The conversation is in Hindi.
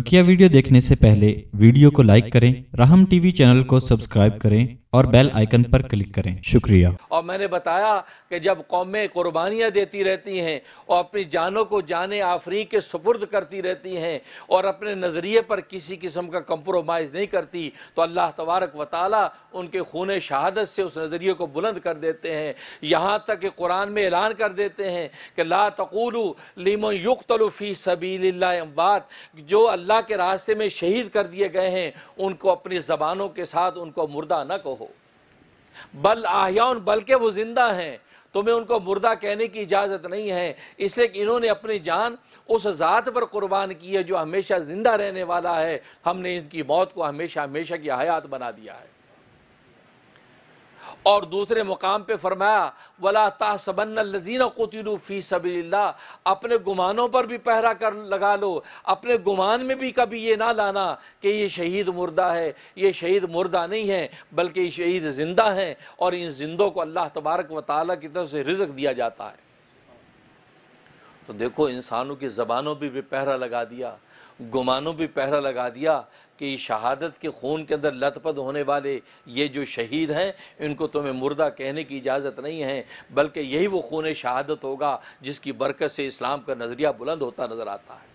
बकिया वीडियो देखने से पहले वीडियो को लाइक करें, राहम टीवी चैनल को सब्सक्राइब करें और बेल आइकन पर क्लिक करें। शुक्रिया। और मैंने बताया कि जब कौमें कुर्बानियाँ देती रहती हैं और अपनी जानों को जाने आफरीक के सुपुर्द करती रहती हैं और अपने नज़रिए पर किसी किस्म का कंप्रोमाइज़ नहीं करती, तो अल्लाह तबारक व तआला उनके खून शहादत से उस नज़रिए को बुलंद कर देते हैं। यहाँ तक कि कुरान में ऐलान कर देते हैं कि ला तक़ूलू लिमन युक़्तलु फ़ी सबीलिल्लाह अम्वात, जो अल्लाह के रास्ते में शहीद कर दिए गए हैं उनको अपनी ज़बानों के साथ उनको मुर्दा न कहो, बल आहयाउन, बल्कि वो जिंदा हैं। तुम्हें उनको मुर्दा कहने की इजाज़त नहीं है, इसलिए कि इन्होंने अपनी जान उस ज़ात पर कुर्बान की है जो हमेशा ज़िंदा रहने वाला है। हमने इनकी मौत को हमेशा हमेशा की हयात बना दिया है। और दूसरे मुकाम पे फरमाया वला तासबन्नल्लज़ीना कुतिलू फ़ी सबीलिल्लाह, अपने गुमानों पर भी पहरा कर लगा लो, अपने गुमान में भी कभी ये ना लाना कि ये शहीद मुर्दा है। ये शहीद मुर्दा नहीं है बल्कि ये शहीद ज़िंदा हैं और इन जिंदों को अल्लाह तबारक व तआला की तरफ से रिज़्क़ दिया जाता है। तो देखो, इंसानों की ज़बानों पर भी पहरा लगा दिया, गुमानों पर पहरा लगा दिया कि शहादत के खून के अंदर लथपथ होने वाले ये जो शहीद हैं इनको तुम्हें मुर्दा कहने की इजाज़त नहीं है, बल्कि यही वो खून शहादत होगा जिसकी बरकत से इस्लाम का नज़रिया बुलंद होता नज़र आता है।